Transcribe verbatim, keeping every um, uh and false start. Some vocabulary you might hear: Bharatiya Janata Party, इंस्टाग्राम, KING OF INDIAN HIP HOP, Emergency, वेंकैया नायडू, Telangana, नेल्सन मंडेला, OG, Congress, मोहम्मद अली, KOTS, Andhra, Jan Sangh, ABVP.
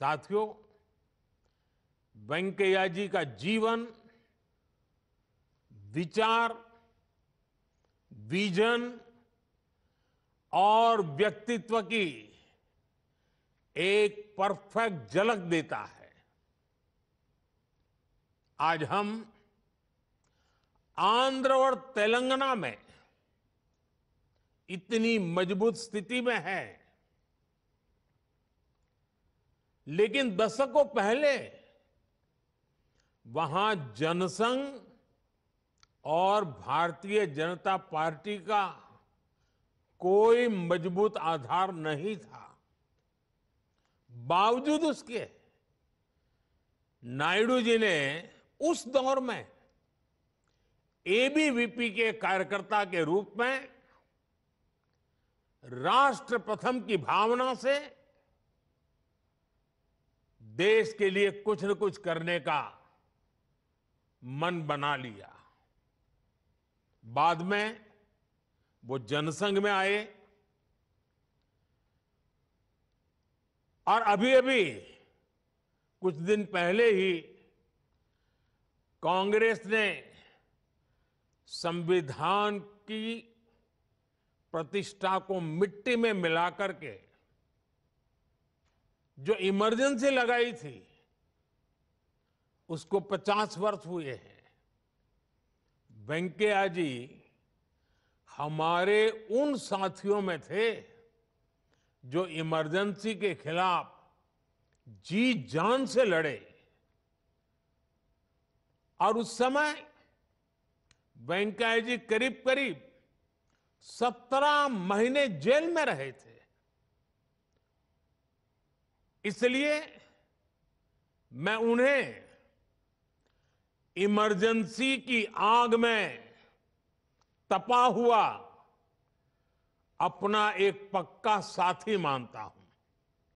साथियों, वेंकैया जी का जीवन, विचार, विजन और व्यक्तित्व की एक परफेक्ट झलक देता है। आज हम आंध्र और तेलंगाना में इतनी मजबूत स्थिति में हैं, लेकिन दशकों पहले वहां जनसंघ और भारतीय जनता पार्टी का कोई मजबूत आधार नहीं था। बावजूद उसके नायडू जी ने उस दौर में ए बी वी पी के कार्यकर्ता के रूप में राष्ट्र प्रथम की भावना से देश के लिए कुछ न कुछ करने का मन बना लिया। बाद में वो जनसंघ में आए और अभी अभी कुछ दिन पहले ही कांग्रेस ने संविधान की प्रतिष्ठा को मिट्टी में मिलाकर के जो इमरजेंसी लगाई थी उसको पचास वर्ष हुए हैं। वेंकैया जी हमारे उन साथियों में थे जो इमरजेंसी के खिलाफ जी जान से लड़े, और उस समय वेंकैया जी करीब करीब सत्रह महीने जेल में रहे थे। इसलिए मैं उन्हें इमरजेंसी की आग में तपा हुआ अपना एक पक्का साथी मानता हूं।